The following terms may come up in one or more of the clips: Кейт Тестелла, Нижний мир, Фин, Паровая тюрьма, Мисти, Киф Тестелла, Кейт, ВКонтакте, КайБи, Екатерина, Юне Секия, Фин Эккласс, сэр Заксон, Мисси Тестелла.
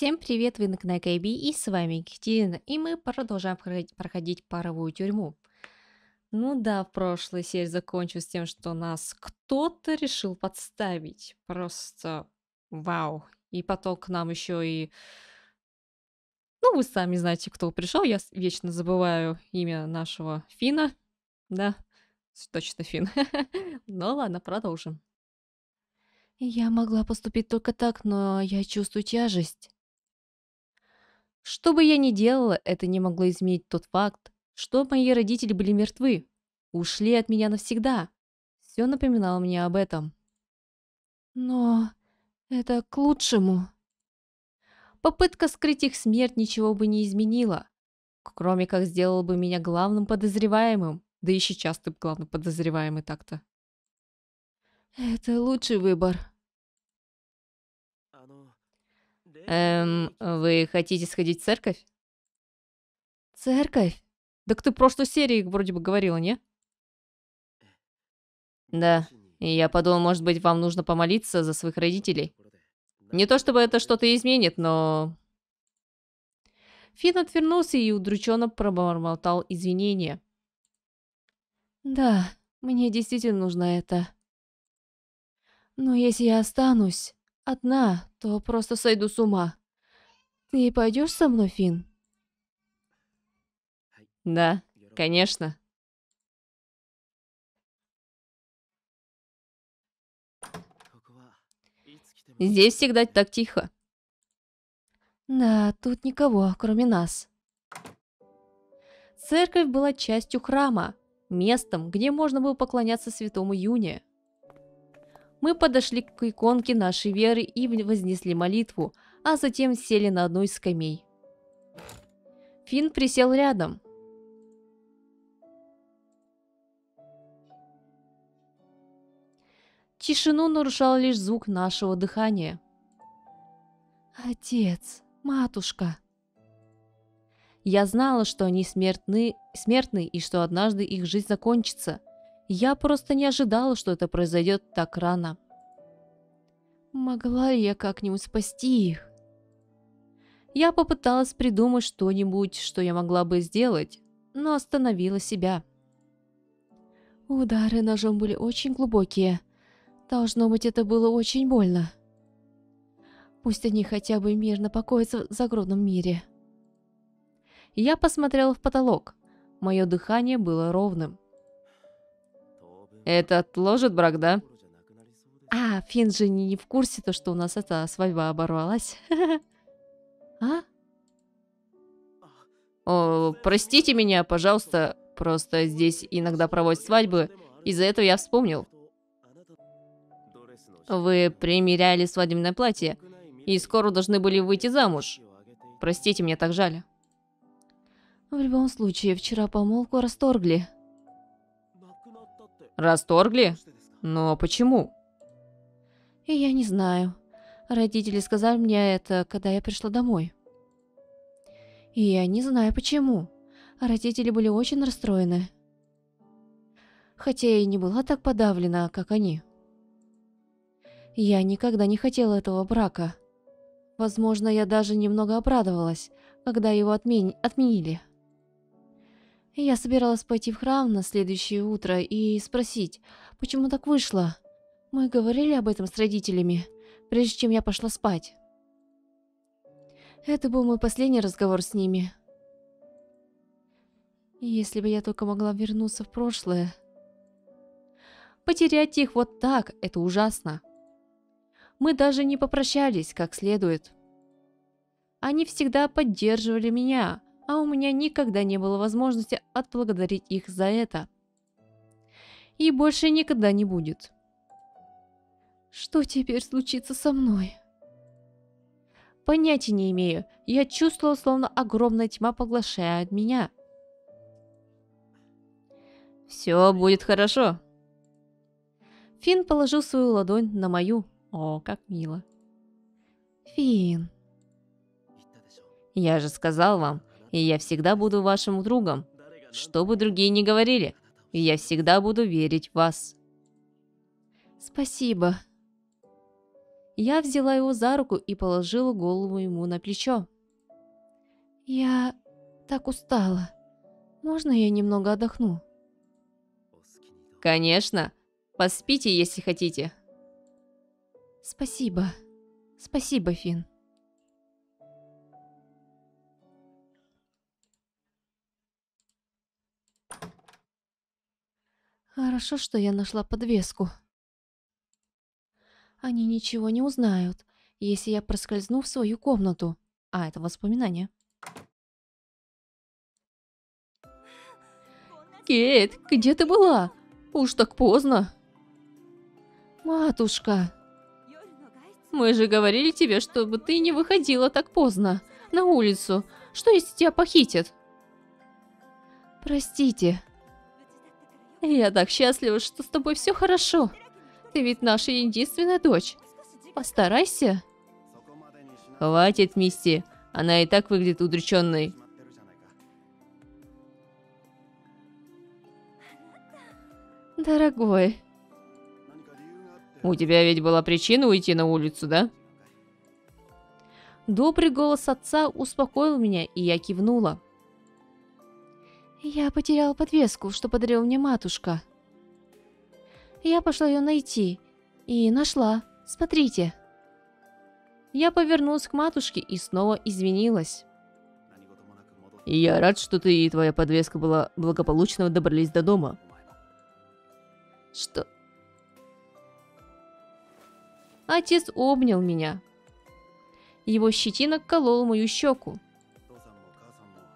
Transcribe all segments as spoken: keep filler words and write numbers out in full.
Всем привет, вы на КайБи, и с вами Екатерина, и мы продолжаем проходить паровую тюрьму. Ну да, в прошлой серии закончилось тем, что нас кто-то решил подставить. Просто вау. И потом к нам еще и... Ну, вы сами знаете, кто пришел. Я вечно забываю имя нашего Фина. Да, точно Фин. Ну ладно, продолжим. Я могла поступить только так, но я чувствую тяжесть. Что бы я ни делала, это не могло изменить тот факт, что мои родители были мертвы, ушли от меня навсегда. Все напоминало мне об этом. Но это к лучшему. Попытка скрыть их смерть ничего бы не изменила, кроме как сделала бы меня главным подозреваемым, да и сейчас ты главный подозреваемый так-то. Это лучший выбор. Эм, вы хотите сходить в церковь? Церковь? Так ты в прошлой серии вроде бы говорила, не? Да. И я подумал, может быть, вам нужно помолиться за своих родителей. Не то чтобы это что-то изменит, но... Фин отвернулся и удрученно пробормотал извинения. Да, мне действительно нужно это. Но если я останусь одна, то просто сойду с ума. Ты пойдешь со мной, Фин? Да, конечно. Здесь всегда так тихо. Да, тут никого, кроме нас. Церковь была частью храма, местом, где можно было поклоняться святому Юне. Мы подошли к иконке нашей веры и вознесли молитву, а затем сели на одну из скамей. Фин присел рядом. Тишину нарушал лишь звук нашего дыхания. Отец, матушка. Я знала, что они смертны, смертны и что однажды их жизнь закончится. Я просто не ожидала, что это произойдет так рано. Могла ли я как-нибудь спасти их? Я попыталась придумать что-нибудь, что я могла бы сделать, но остановила себя. Удары ножом были очень глубокие. Должно быть, это было очень больно. Пусть они хотя бы мирно покоятся в загробном мире. Я посмотрела в потолок. Мое дыхание было ровным. Это отложит брак, да? А, Фин же не в курсе, то, что у нас эта свадьба оборвалась. А? О, простите меня, пожалуйста. Просто здесь иногда проводят свадьбы. Из-за этого я вспомнил. Вы примеряли свадебное платье. И скоро должны были выйти замуж. Простите, мне так жаль. В любом случае, вчера помолвку расторгли. Расторгли? Но почему? И я не знаю. Родители сказали мне это, когда я пришла домой. И я не знаю почему. Родители были очень расстроены. Хотя я и не была так подавлена, как они. Я никогда не хотела этого брака. Возможно, я даже немного обрадовалась, когда его отмен... отменили. Я собиралась пойти в храм на следующее утро и спросить, почему так вышло. Мы говорили об этом с родителями, прежде чем я пошла спать. Это был мой последний разговор с ними. Если бы я только могла вернуться в прошлое. Потерять их вот так – это ужасно. Мы даже не попрощались как следует. Они всегда поддерживали меня, а у меня никогда не было возможности отблагодарить их за это. И больше никогда не будет. Что теперь случится со мной? Понятия не имею. Я чувствовала, словно огромная тьма поглощает меня. Все будет хорошо. Фин положил свою ладонь на мою. О, как мило. Фин. Я же сказал вам. И я всегда буду вашим другом. Что бы другие ни говорили, я всегда буду верить в вас. Спасибо. Я взяла его за руку и положила голову ему на плечо. «Я так устала. Можно я немного отдохну?» «Конечно. Поспите, если хотите». «Спасибо. Спасибо, Фин». Хорошо, что я нашла подвеску. Они ничего не узнают, если я проскользну в свою комнату. А, это воспоминание. «Кейт, где ты была? Уж так поздно». «Матушка, мы же говорили тебе, чтобы ты не выходила так поздно на улицу. Что, если тебя похитят?» «Простите. Я так счастлива, что с тобой все хорошо. Ты ведь наша единственная дочь. Постарайся». «Хватит, Мисти. Она и так выглядит удрученной». «Дорогой. У тебя ведь была причина уйти на улицу, да?» Добрый голос отца успокоил меня, и я кивнула. «Я потеряла подвеску, что подарила мне матушка. Я пошла ее найти. И нашла. Смотрите». Я повернулась к матушке и снова извинилась. «Я рад, что ты и твоя подвеска была благополучно добрались до дома». «Что?» Отец обнял меня. Его щетина колола мою щеку.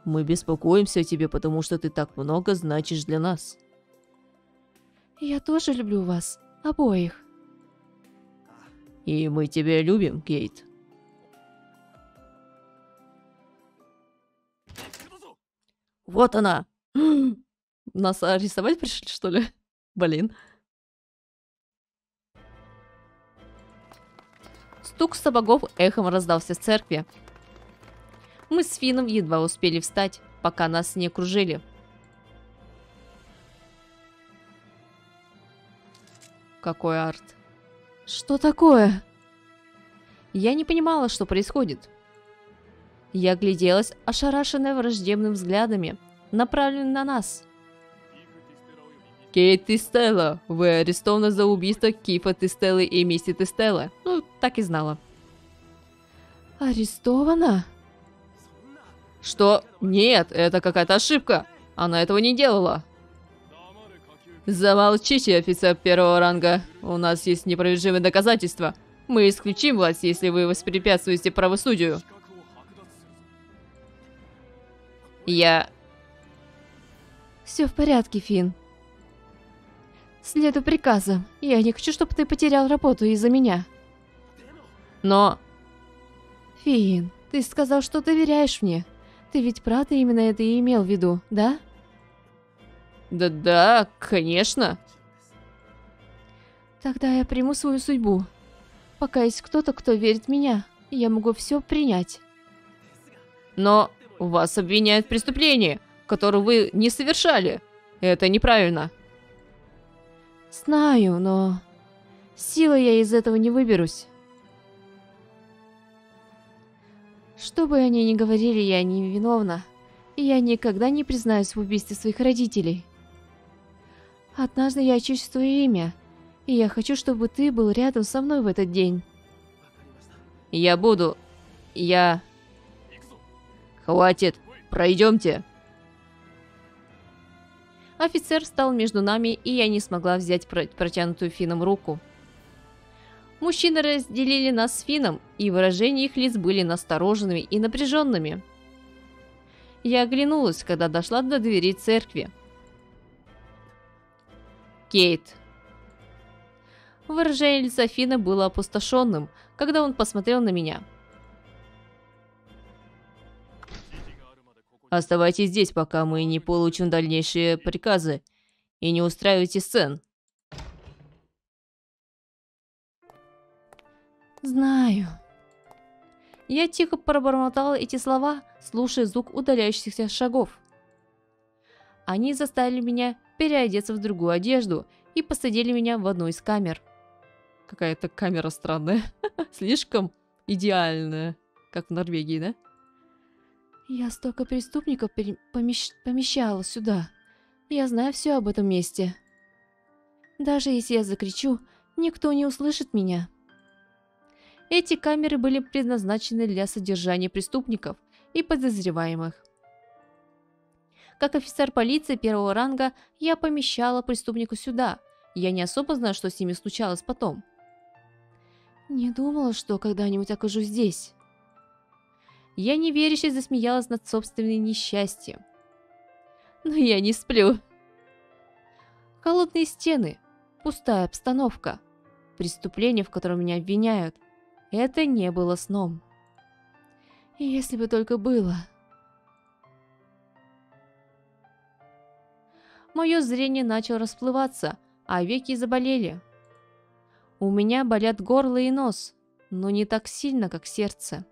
«Мы беспокоимся о тебе, потому что ты так много значишь для нас». «Я тоже люблю вас, обоих». «И мы тебя любим, Кейт». «Вот она!» «Нас арестовать пришли, что ли? Блин». Стук сапогов эхом раздался в церкви. Мы с Фином едва успели встать, пока нас не окружили. Какой арт? Что такое? Я не понимала, что происходит. Я огляделась, ошарашенная враждебными взглядами, направленными на нас. «Кейт Тестелла, вы арестованы за убийство Кифа Тестеллы и Мисси Тестелла». Ну, так и знала. «Арестована?» «Что? Нет, это какая-то ошибка. Она этого не делала». «Замолчите, офицер первого ранга. У нас есть непровержимые доказательства. Мы исключим вас, если вы воспрепятствуете правосудию». Я... «Все в порядке, Фин. Следуй приказам. Я не хочу, чтобы ты потерял работу из-за меня». «Но...» «Фин, ты сказал, что доверяешь мне. Ты ведь правда именно это и имел в виду, да?» «Да-да, конечно». «Тогда я приму свою судьбу. Пока есть кто-то, кто верит в меня, я могу все принять». «Но вас обвиняют в преступлении, которое вы не совершали. Это неправильно». «Знаю, но силой я из этого не выберусь. Что бы они ни говорили, я не виновна. И я никогда не признаюсь в убийстве своих родителей. Однажды я чувствую имя, и я хочу, чтобы ты был рядом со мной в этот день». «Я буду... Я... Хватит, пройдемте». Офицер встал между нами, и я не смогла взять протянутую Фином руку. Мужчины разделили нас с Фином, и выражения их лиц были настороженными и напряженными. Я оглянулась, когда дошла до двери церкви. «Кейт». Выражение лица Фина было опустошенным, когда он посмотрел на меня. «Оставайтесь здесь, пока мы не получим дальнейшие приказы, и не устраивайте сцен». «Знаю». Я тихо пробормотала эти слова, слушая звук удаляющихся шагов. Они заставили меня переодеться в другую одежду и посадили меня в одну из камер. Какая-то камера странная. Слишком идеальная. Как в Норвегии, да? Я столько преступников помещ... помещала сюда. Я знаю все об этом месте. Даже если я закричу, никто не услышит меня. Эти камеры были предназначены для содержания преступников и подозреваемых. Как офицер полиции первого ранга, я помещала преступника сюда. Я не особо знаю, что с ними случалось потом. Не думала, что когда-нибудь окажусь здесь. Я неверяще засмеялась над собственным несчастьем. Но я не сплю. Холодные стены, пустая обстановка, преступление, в котором меня обвиняют. Это не было сном. Если бы только было. Мое зрение начало расплываться, а веки заболели. У меня болят горло и нос, но не так сильно, как сердце.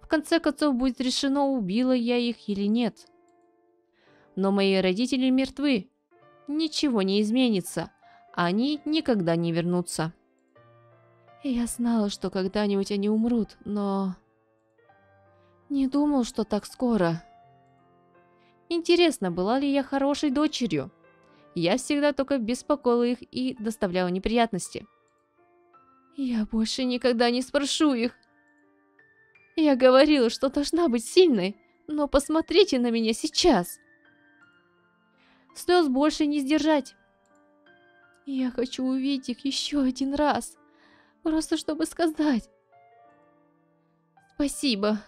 В конце концов, будет решено, убила я их или нет. Но мои родители мертвы. Ничего не изменится. Они никогда не вернутся. Я знала, что когда-нибудь они умрут, но... Не думал, что так скоро. Интересно, была ли я хорошей дочерью? Я всегда только беспокоила их и доставляла неприятности. Я больше никогда не спрошу их. Я говорила, что должна быть сильной, но посмотрите на меня сейчас. Слез больше не сдержать. Я хочу увидеть их еще один раз, просто чтобы сказать спасибо.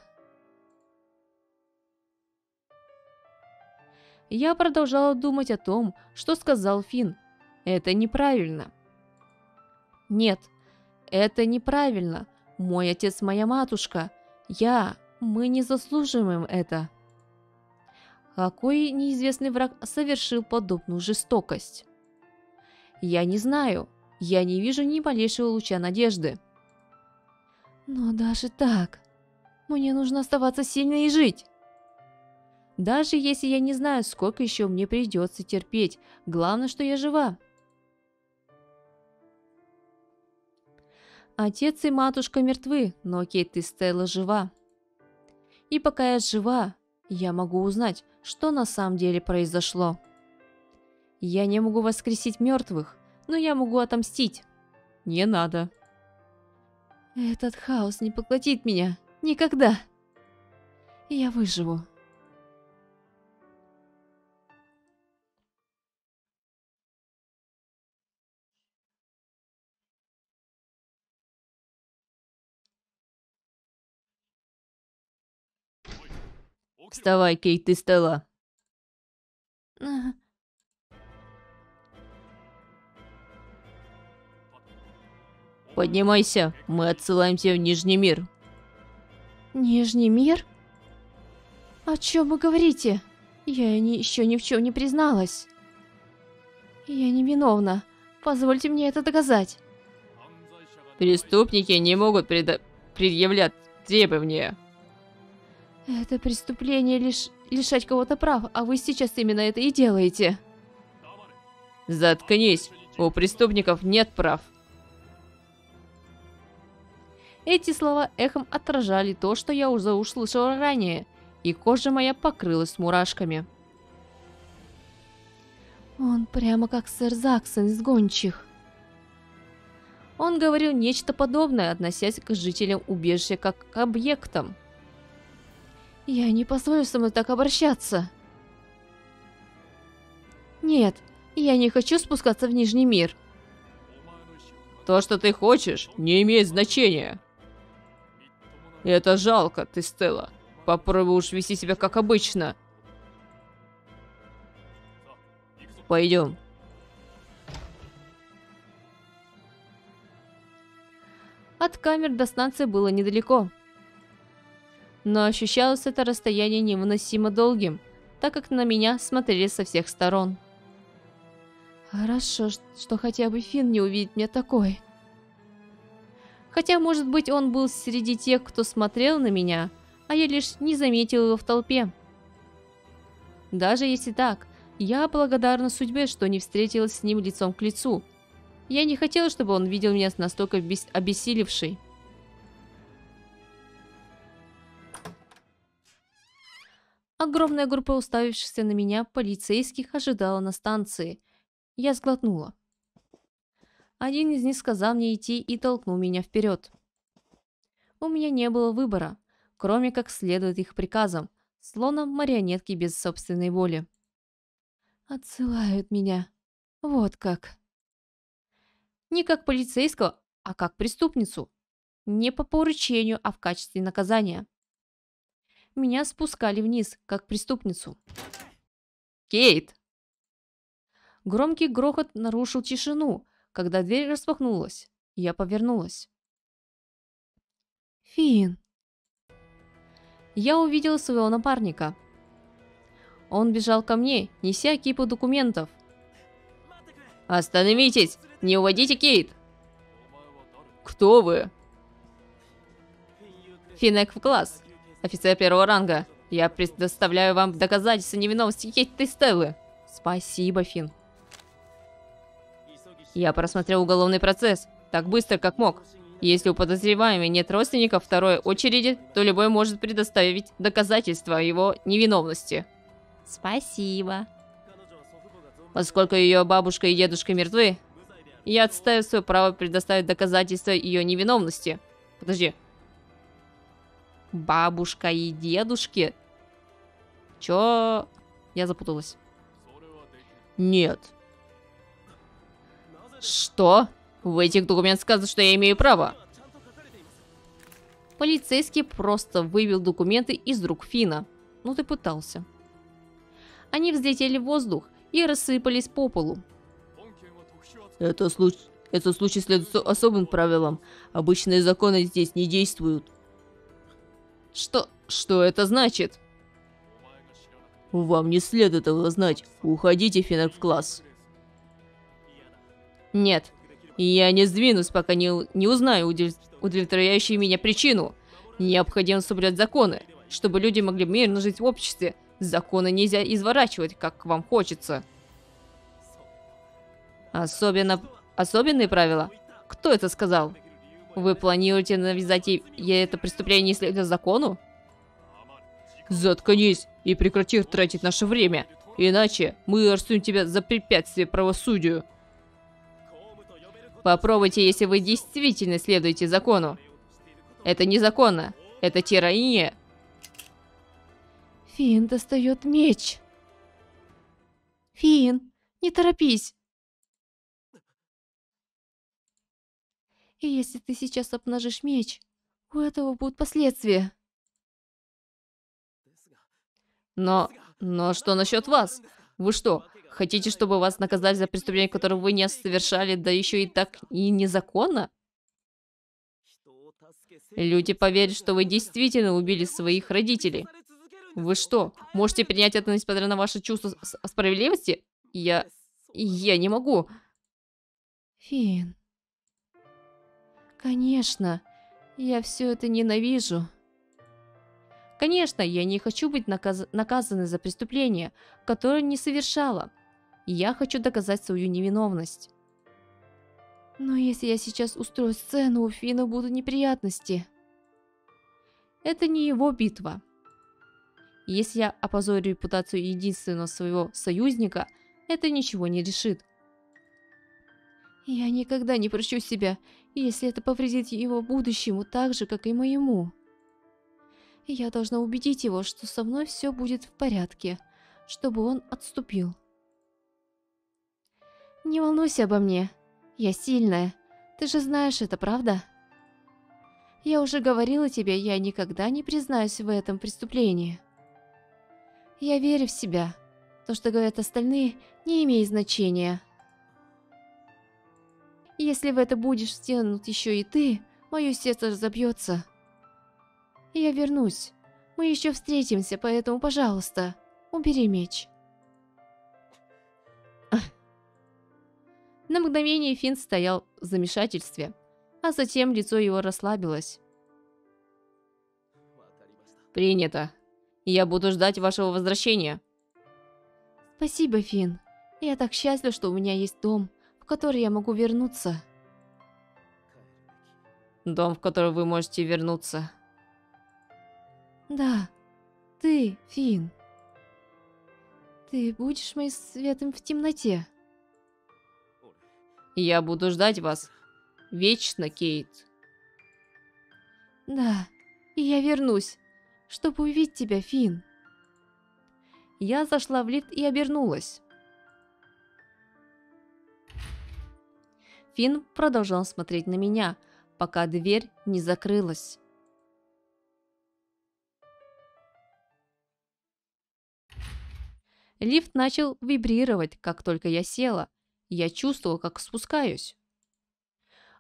Я продолжала думать о том, что сказал Фин. Это неправильно. Нет, это неправильно. Мой отец, моя матушка, я, мы не заслуживаем это. Какой неизвестный враг совершил подобную жестокость? Я не знаю. Я не вижу ни малейшего луча надежды. Но даже так, мне нужно оставаться сильной и жить. Даже если я не знаю, сколько еще мне придется терпеть, главное, что я жива. Отец и матушка мертвы, но Кейт Тестелла жива. И пока я жива, я могу узнать, что на самом деле произошло. Я не могу воскресить мертвых, но я могу отомстить. Не надо. Этот хаос не поглотит меня. Никогда. Я выживу. Вставай, Кейт Тестелла. Поднимайся, мы отсылаемся в Нижний мир. Нижний мир? О чем вы говорите? Я ни, еще ни в чем не призналась. Я не виновна. Позвольте мне это доказать. Преступники не могут пред... предъявлять требования. Это преступление лиш... лишать кого-то прав, а вы сейчас именно это и делаете. Заткнись, у преступников нет прав. Эти слова эхом отражали то, что я уже услышала ранее, и кожа моя покрылась мурашками. Он прямо как сэр Заксон из гончих. Он говорил нечто подобное, относясь к жителям убежища как к объектам. Я не позволю со мной так обращаться. Нет, я не хочу спускаться в Нижний мир. То, что ты хочешь, не имеет значения. Это жалко, Тестелла. Попробуй уж вести себя как обычно. Пойдем. От камер до станции было недалеко. Но ощущалось это расстояние невыносимо долгим, так как на меня смотрели со всех сторон. Хорошо, что хотя бы Фин не увидит меня такой. Хотя, может быть, он был среди тех, кто смотрел на меня, а я лишь не заметил его в толпе. Даже если так, я благодарна судьбе, что не встретилась с ним лицом к лицу. Я не хотела, чтобы он видел меня настолько обес... обессилевшей. Огромная группа уставившихся на меня полицейских ожидала на станции. Я сглотнула. Один из них сказал мне идти и толкнул меня вперед. У меня не было выбора, кроме как следовать их приказам, словно марионетки без собственной воли. Отсылают меня. Вот как. Не как полицейского, а как преступницу. Не по поручению, а в качестве наказания. Меня спускали вниз, как преступницу. «Кейт!» Громкий грохот нарушил тишину, когда дверь распахнулась. Я повернулась. «Фин!» Я увидела своего напарника. Он бежал ко мне, неся кипу документов. «Остановитесь! Не уводите Кейт!» «Кто вы?» «Фин Эккласс, офицер первого ранга. Я предоставляю вам доказательства невиновности Кейт Тестеллы». «Спасибо, Фин». «Я просмотрел уголовный процесс так быстро, как мог. Если у подозреваемого нет родственников второй очереди, то любой может предоставить доказательства его невиновности». «Спасибо». «Поскольку ее бабушка и дедушка мертвы, я отстаиваю свое право предоставить доказательства ее невиновности». «Подожди. Бабушка и дедушки?» Чё? Я запуталась. «Нет». «Что? В этих документах сказано, что я имею право». Полицейский просто вывел документы из рук Фина. Ну ты пытался. Они взлетели в воздух и рассыпались по полу. Это случай, этот случай следует особым правилам. Обычные законы здесь не действуют. Что, что это значит? Вам не следует этого знать. Уходите, Фин Эккласс. Нет, я не сдвинусь, пока не, не узнаю удовлетворяющую меня причину. Необходимо соблюдать законы, чтобы люди могли мирно жить в обществе. Законы нельзя изворачивать, как вам хочется. Особенно... Особенные правила? Кто это сказал? Вы планируете навязать ей это преступление, если это закону? Заткнись и прекрати тратить наше время, иначе мы арестуем тебя за препятствие правосудию. Попробуйте, если вы действительно следуете закону. Это незаконно. Это тирания. Фин достает меч. Фин, не торопись. И если ты сейчас обнажишь меч, у этого будут последствия. Но, но что насчет вас? Вы что, хотите, чтобы вас наказали за преступление, которое вы не совершали, да еще и так и незаконно? Люди поверят, что вы действительно убили своих родителей. Вы что, можете принять это, несмотря на ваше чувство справедливости? Я... я не могу. Фин... Конечно, я все это ненавижу. Конечно, я не хочу быть наказ... наказанной за преступление, которое не совершала. Я хочу доказать свою невиновность. Но если я сейчас устрою сцену, у Фина будут неприятности. Это не его битва. Если я опозорю репутацию единственного своего союзника, это ничего не решит. Я никогда не прощу себя, если это повредит его будущему так же, как и моему. Я должна убедить его, что со мной все будет в порядке, чтобы он отступил. Не волнуйся обо мне. Я сильная. Ты же знаешь это, правда? Я уже говорила тебе, я никогда не признаюсь в этом преступлении. Я верю в себя. То, что говорят остальные, не имеет значения. Если в это будешь втянут еще и ты, мое сердце разобьется. Я вернусь. Мы еще встретимся, поэтому, пожалуйста, убери меч. На мгновение Фин стоял в замешательстве, а затем лицо его расслабилось. Принято. Я буду ждать вашего возвращения. Спасибо, Фин. Я так счастлив, что у меня есть дом, в который я могу вернуться. Дом, в который вы можете вернуться. Да, ты, Фин. Ты будешь моим светом в темноте. Я буду ждать вас. Вечно, Кейт. Да, и я вернусь, чтобы увидеть тебя, Фин. Я зашла в лифт и обернулась. Фин продолжал смотреть на меня, пока дверь не закрылась. Лифт начал вибрировать, как только я села. Я чувствовала, как спускаюсь.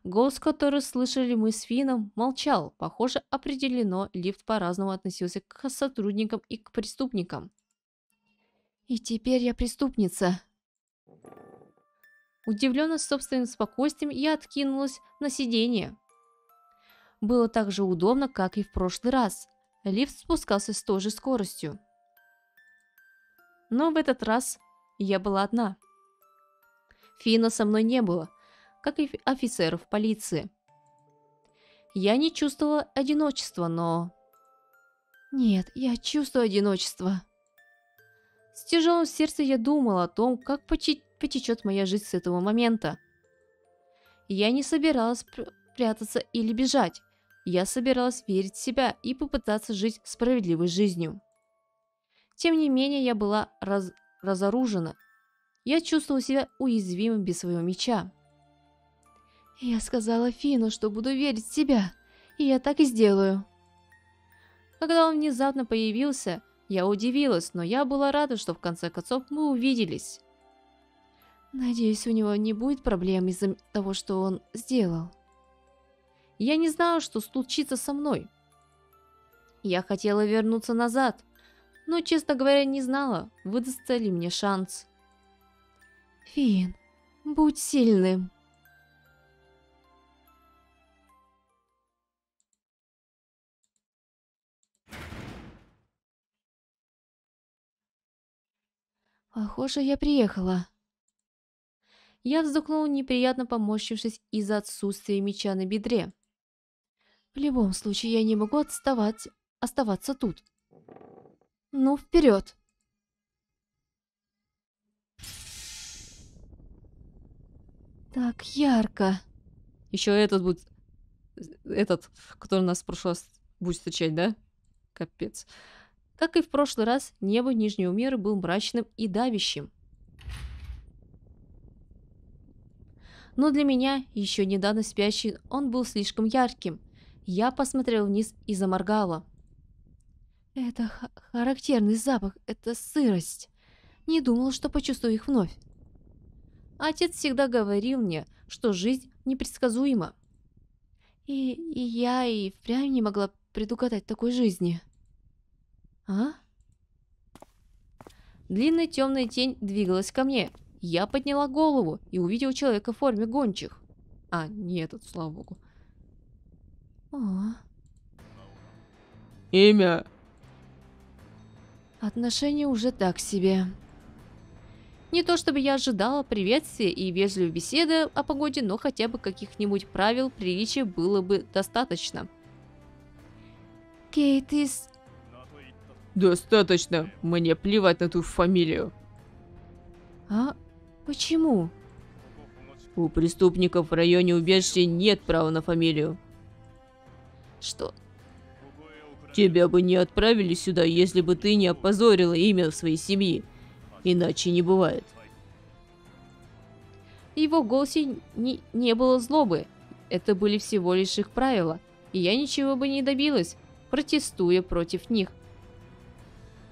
Голос, который слышали мы с Фином, молчал. Похоже, определено, лифт по-разному относился к сотрудникам и к преступникам. И теперь я преступница. Удивленно собственным спокойствием, я откинулась на сиденье. Было так же удобно, как и в прошлый раз. Лифт спускался с той же скоростью. Но в этот раз я была одна. Фина со мной не было, как и офицеров полиции. Я не чувствовала одиночества, но... Нет, я чувствую одиночество. С тяжелым сердцем я думала о том, как потечет моя жизнь с этого момента. Я не собиралась прятаться или бежать. Я собиралась верить в себя и попытаться жить справедливой жизнью. Тем не менее, я была раз... разоружена. Я чувствовала себя уязвимым без своего меча. Я сказала Фину, что буду верить в тебя, и я так и сделаю. Когда он внезапно появился, я удивилась, но я была рада, что в конце концов мы увиделись. Надеюсь, у него не будет проблем из-за того, что он сделал. Я не знала, что случится со мной. Я хотела вернуться назад, но, честно говоря, не знала, выдастся ли мне шанс. Фин, будь сильным. Похоже, я приехала. Я вздохнула, неприятно поморщившись из-за отсутствия меча на бедре. В любом случае, я не могу отставать, оставаться тут. Ну, вперед! Так ярко. Еще этот будет... Этот, который нас в прошлый раз будет встречать, да? Капец. Как и в прошлый раз, небо Нижнего мира был мрачным и давящим. Но для меня, еще недавно спящий, он был слишком ярким. Я посмотрела вниз и заморгала. Это характерный запах, это сырость. Не думала, что почувствую их вновь. Отец всегда говорил мне, что жизнь непредсказуема. И, и я и впрямь не могла предугадать такой жизни. А? Длинная темная тень двигалась ко мне. Я подняла голову и увидела человека в форме гончих. А, не этот, слава богу. О. Имя. Отношения уже так себе. Не то чтобы я ожидала приветствия и вежливой беседы о погоде, но хотя бы каких-нибудь правил приличия было бы достаточно. Кейт из... Достаточно. Мне плевать на твою фамилию. А? Почему? У преступников в районе убежища нет права на фамилию. Что? Тебя бы не отправили сюда, если бы ты не опозорила имя своей семьи. Иначе не бывает. В его голосе не, не было злобы. Это были всего лишь их правила. И я ничего бы не добилась, протестуя против них.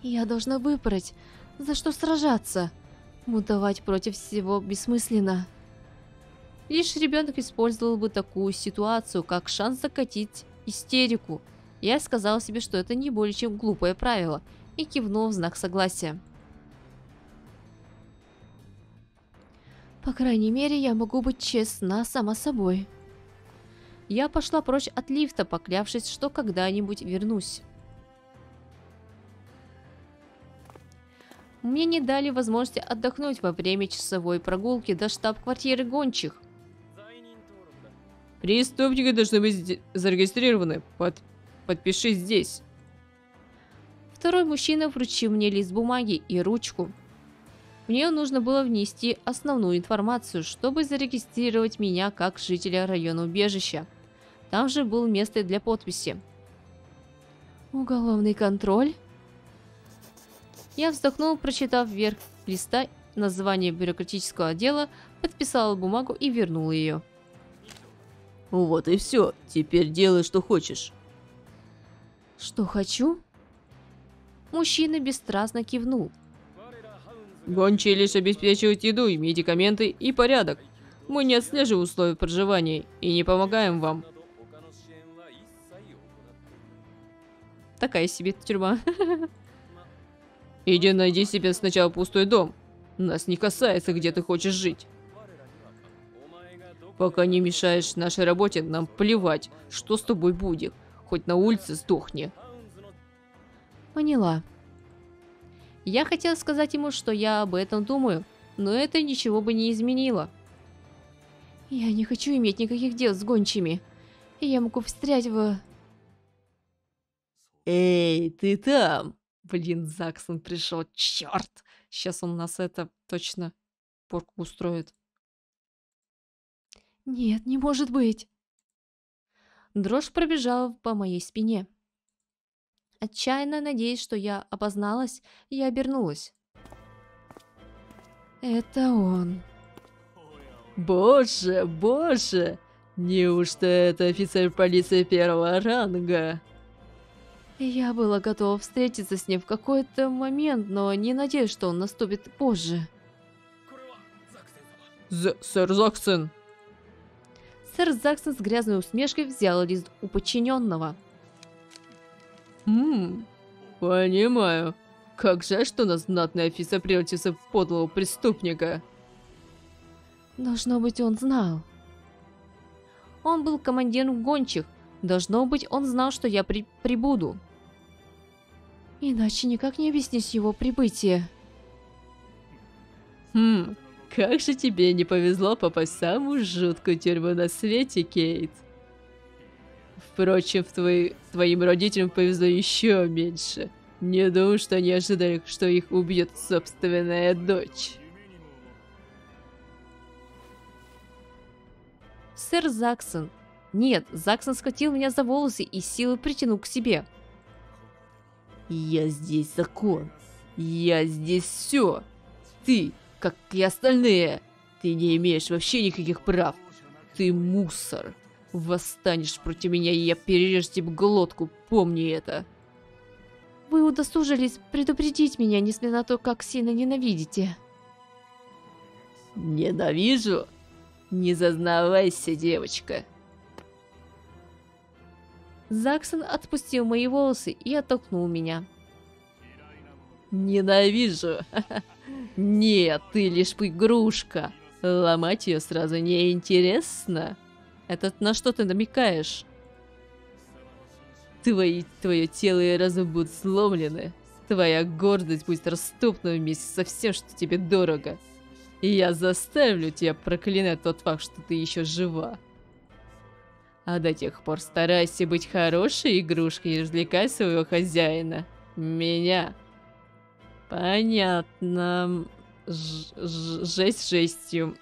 Я должна выбрать, за что сражаться. Мутовать против всего бессмысленно. Лишь ребенок использовал бы такую ситуацию, как шанс закатить истерику. Я сказала себе, что это не более чем глупое правило, и кивнул в знак согласия. По крайней мере, я могу быть честна сама собой. Я пошла прочь от лифта, поклявшись, что когда-нибудь вернусь. мне не дали возможности отдохнуть во время часовой прогулки до штаб-квартиры гончих. Преступники должны быть зарегистрированы. Под... Подпишись здесь. Второй мужчина вручил мне лист бумаги и ручку. В нее нужно было внести основную информацию, чтобы зарегистрировать меня как жителя района убежища. Там же было место для подписи. Уголовный контроль? Я вздохнул, прочитав вверх листа название бюрократического отдела, подписала бумагу и вернул ее. Вот и все. Теперь делай, что хочешь. Что хочу? Мужчина бесстрастно кивнул. Гончие лишь обеспечивают еду, медикаменты и порядок. Мы не отслеживаем условия проживания и не помогаем вам. Такая себе тюрьма. Иди найди себе сначала пустой дом. Нас не касается, где ты хочешь жить. Пока не мешаешь нашей работе, нам плевать, что с тобой будет. Хоть на улице сдохни. Поняла. Я хотела сказать ему, что я об этом думаю, но это ничего бы не изменило. Я не хочу иметь никаких дел с гончими. Я могу встрять в... Эй, ты там! Блин, Заксон пришел, черт! Сейчас он нас это точно порку устроит. Нет, не может быть. Дрожь пробежала по моей спине. Отчаянно надеясь, что я опозналась, я обернулась. Это он. Боже, боже! Неужто это офицер полиции первого ранга? Я была готова встретиться с ним в какой-то момент, но не надеюсь, что он наступит позже. З- сэр Заксон. Сэр Заксон с грязной усмешкой взял лист у подчиненного. Ммм, понимаю. Как жаль, что нас знатный офицер превратился в подлого преступника. Должно быть, он знал. Он был командиром гончих. Должно быть, он знал, что я при прибуду. Иначе никак не объяснить его прибытие. Хм, как же тебе не повезло попасть в самую жуткую тюрьму на свете, Кейт. Впрочем, твои, твоим родителям повезло еще меньше. Не думаю, что они ожидали, что их убьет собственная дочь. Сэр Заксон. Нет, Заксон схватил меня за волосы и силой притянул к себе. Я здесь закон. Я здесь все. Ты, как и остальные, ты не имеешь вообще никаких прав. Ты мусор. Восстанешь против меня, и я перережу тебе глотку, помни это. Вы удосужились предупредить меня, несмотря на то, как сильно ненавидите. Ненавижу? Не зазнавайся, девочка. Заксон отпустил мои волосы и оттолкнул меня. Ненавижу. Нет, ты лишь игрушка. Ломать ее сразу неинтересно. Это на что ты намекаешь? Твои, твое тело и разум будут сломлены. Твоя гордость будет расступна вместе со всем, что тебе дорого. И я заставлю тебя проклинать тот факт, что ты еще жива. А до тех пор старайся быть хорошей игрушкой и развлекай своего хозяина. Меня. Понятно. Жесть жестью.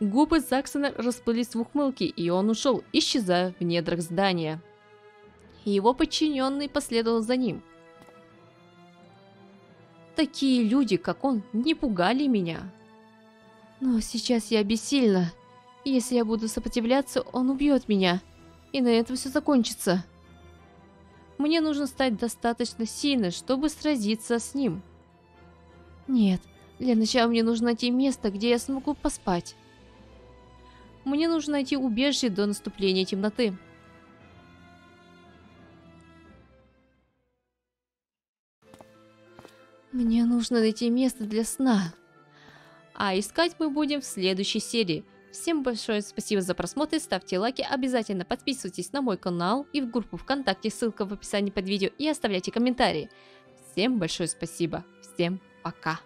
Губы Заксона расплылись в ухмылке, и он ушел, исчезая в недрах здания. Его подчиненный последовал за ним. Такие люди, как он, не пугали меня. Но сейчас я бессильна. Если я буду сопротивляться, он убьет меня. И на этом все закончится. Мне нужно стать достаточно сильной, чтобы сразиться с ним. Нет, для начала мне нужно найти место, где я смогу поспать. Мне нужно найти убежище до наступления темноты. Мне нужно найти место для сна. А искать мы будем в следующей серии. Всем большое спасибо за просмотр, ставьте лайки, обязательно подписывайтесь на мой канал и в группу ВКонтакте, ссылка в описании под видео, и оставляйте комментарии. Всем большое спасибо. Всем пока.